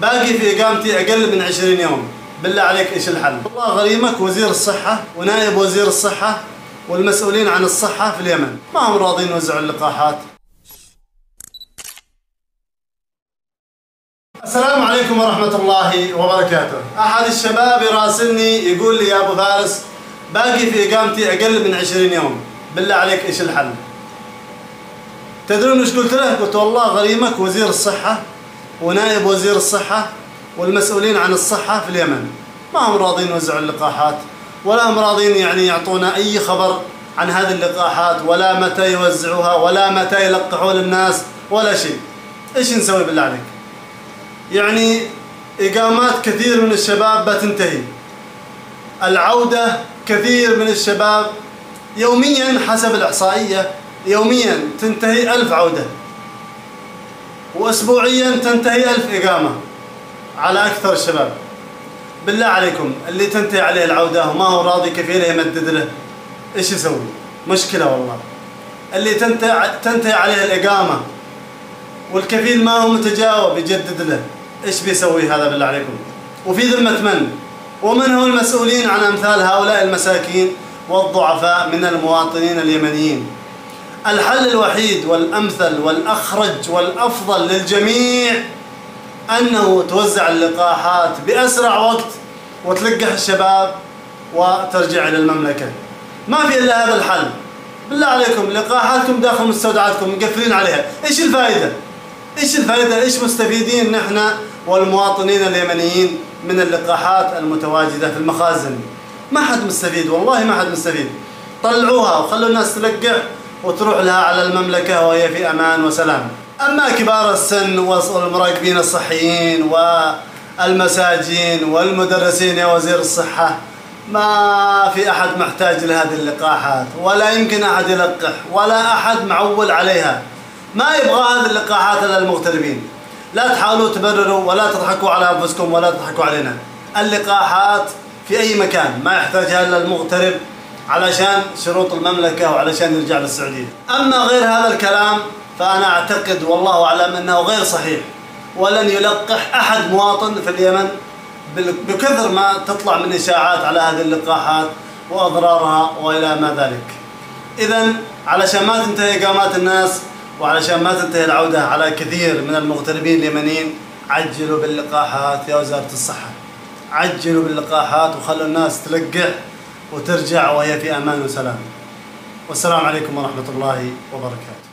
باقي في إقامتي أقل من 20 يوم، بالله عليك إيش الحل؟ والله غريمك وزير الصحة ونائب وزير الصحة والمسؤولين عن الصحة في اليمن ما هم راضين يوزعوا اللقاحات. السلام عليكم ورحمة الله وبركاته. أحد الشباب يراسلني يقول لي يا أبو فارس باقي في إقامتي أقل من 20 يوم، بالله عليك إيش الحل؟ تدرون إيش قلت له؟ قلت والله غريمك وزير الصحة ونائب وزير الصحة والمسؤولين عن الصحة في اليمن ما هم راضين يوزعوا اللقاحات، ولا هم راضين يعني يعطونا أي خبر عن هذه اللقاحات، ولا متى يوزعوها، ولا متى يلقحوا للناس، ولا شيء. إيش نسوي بالله عليك؟ يعني إقامات كثير من الشباب بتنتهي، العودة كثير من الشباب يوميا حسب الإحصائية يوميا تنتهي 1000 عودة، وأسبوعيا تنتهي 1000 إقامة على أكثر الشباب. بالله عليكم اللي تنتهي عليه العودة وما هو راضي كفيله يمدد له إيش يسوي؟ مشكلة والله. اللي تنتهي عليه الإقامة والكفيل ما هو متجاوب يجدد له، إيش بيسوي هذا بالله عليكم؟ وفي ذمة من؟ ومن هو المسؤولين عن أمثال هؤلاء المساكين والضعفاء من المواطنين اليمنيين؟ الحل الوحيد والأمثل والأخرج والأفضل للجميع أنه توزع اللقاحات بأسرع وقت وتلقح الشباب وترجع إلى المملكة. ما في إلا هذا الحل. بالله عليكم لقاحاتكم داخل مستودعاتكم مقفلين عليها، إيش الفائدة؟ إيش الفائدة؟ إيش مستفيدين نحن والمواطنين اليمنيين من اللقاحات المتواجدة في المخازن؟ ما حد مستفيد، والله ما حد مستفيد. طلعوها وخلوا الناس تلقح وتروح لها على المملكة وهي في أمان وسلام. أما كبار السن والمراقبين الصحيين والمساجين والمدرسين يا وزير الصحة، ما في أحد محتاج لهذه اللقاحات، ولا يمكن أحد يلقح، ولا أحد معول عليها. ما يبغى هذه اللقاحات إلا المغتربين. لا تحاولوا تبرروا ولا تضحكوا على أنفسكم ولا تضحكوا علينا. اللقاحات في أي مكان، ما يحتاجها إلا المغترب علشان شروط المملكة وعلشان يرجع للسعودية. أما غير هذا الكلام فأنا أعتقد والله أعلم أنه غير صحيح، ولن يلقح أحد مواطن في اليمن بكثر ما تطلع من إشاعات على هذه اللقاحات وأضرارها وإلى ما ذلك. إذن علشان ما تنتهي إقامات الناس وعلشان ما تنتهي العودة على كثير من المغتربين اليمنيين، عجلوا باللقاحات يا وزارة الصحة، عجلوا باللقاحات وخلوا الناس تلقح وترجع وهي في أمان وسلام. والسلام عليكم ورحمة الله وبركاته.